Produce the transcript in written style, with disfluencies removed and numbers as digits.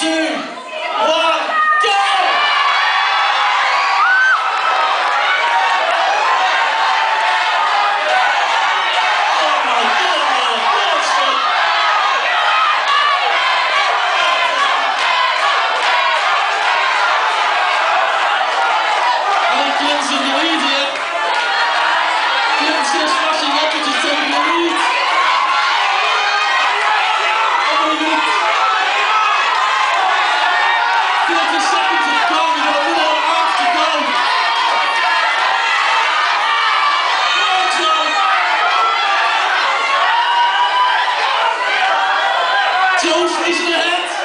2, 1, go! Don't face the head.